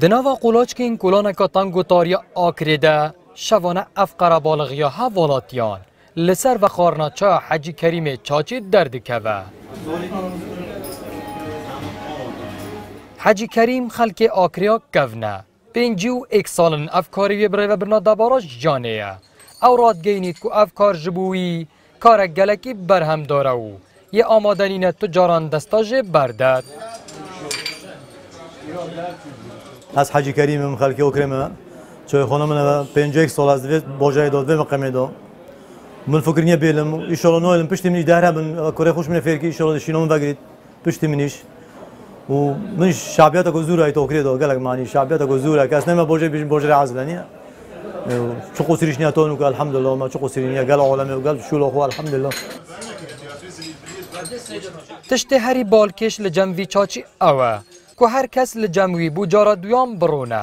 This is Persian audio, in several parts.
دنوا قلاچکین کلانکا تانگو تاریا آکریده شوانه افقره بالغیا حوالاتیان لسر و خارناچا حاجی کریم چاچی دردکه و حاجی کریم خلک آکریا گونه پنجی و ایک سالن افکاری برای و برنا دباراش جانه او راد گینید که افکار جبوی کار گلکی برهم داره و یه آمادنین تجاران دستاج بردد از حاجی کریم خلک آکریا چه خانم من پنجی ایک سال از باجای دادوه مقامه دام من فکر نیا بیلم ایشالا نایلم پشتی منیش دهره من کره خوش منه فرکی ایشالا دشینامون وگرید پشتی منیش و من شعبیت اگه زوره ایت آکریده گلگ معنی شعبیت اگه زوره که اصلا من باجه بیشم باجه رعزله نیا چه قصیرش نیا تانو که الحمدلله ما چه قصیری نیا گل عالمه و گل شولا خو الحمدلله تشتی هری بالکش لجموی چاچی اوه که هر کس لجموی بوجارا دویان برونه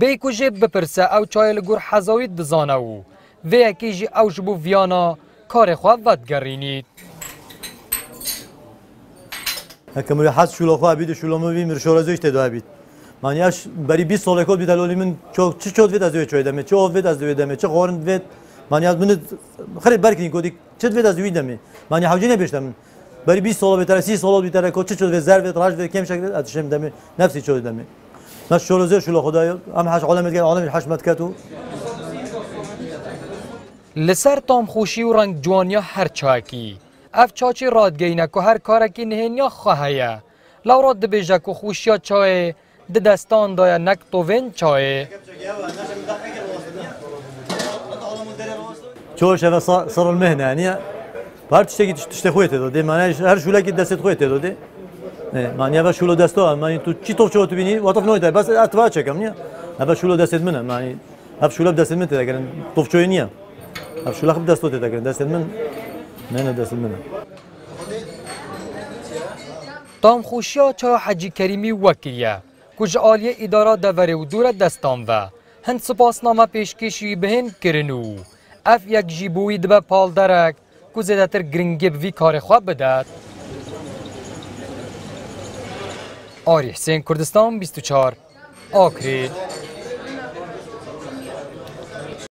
بیکوجه بپرسه او چای لگور حزاوید بزانه و ویکی جی او جبو ویانا کار خواه ودگرینید اگه مری حس شولا خواه بید شولا مو بید مرشارزویش تدوه بید معنی اش بری 20 سال کد بید الالی من چه چود وید از دوی چای دمه چه آف وید از دوی دمه چه خارند وید معنی از من خرید برکنی کدی چه وید از دوی دمه معنی حوجی نبیشتم من بری 20 سال بیتره 30 سال بیتره کد چه چود وید زر وید رشد وید کم شکل اتشم دمه نفسی چود دمه من شورزه شولا خدایا هم حش عالمت گل عالم حشمت کتو لسر تام خوشی و رنگ جوانیا هر چاکی اف چاچی رادگینه که هر کارکی نهنیا خواهیه لو راد بیجه که خوشیا چای ده دستان دایا نک توین چای چوش و سر المهنه یعنی هر چیزی که تشته خویت داده معنی هر شوله که دستت خویت داده معنی و شوله دستا معنی تو چی توف چو تو بینی وطف نویده بس اتوا چکم نیا و شوله دستت منه معنی اف شوله دستت منه اگر توف چوی نیا شلخ دستوت دادن دست من نه دست من تام خوشیا چا حاجی کریمی وکیه کج عالیه اداره دوره و دور دستان و هند سپاسنامه پیشکشی بهن کرنو اف یک جیبوی دبه پال درک کو زیدتر گرنگی بوی کار خواه بدد آری حسین کردستان 24 آکری